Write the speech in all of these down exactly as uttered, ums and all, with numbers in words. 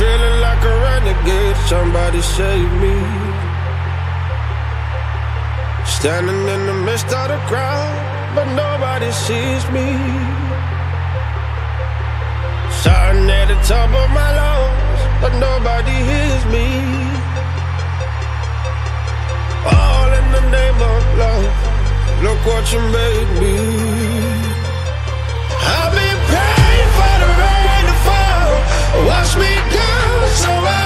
Feeling like a renegade, somebody save me. Standing in the midst of the crowd, but nobody sees me. Shouting at the top of my lungs, but nobody hears me. All in the name of love, look what you made me. I've been praying for the rain to fall, watch me down. So I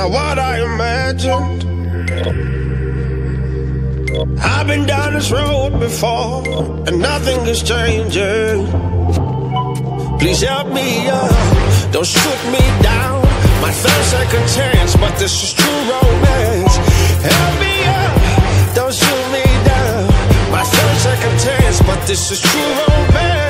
Now what I imagined, I've been down this road before, and nothing is changing. Please help me up, don't shoot me down. My third second chance, but this is true romance. Help me up, don't shoot me down. My third second chance, but this is true romance.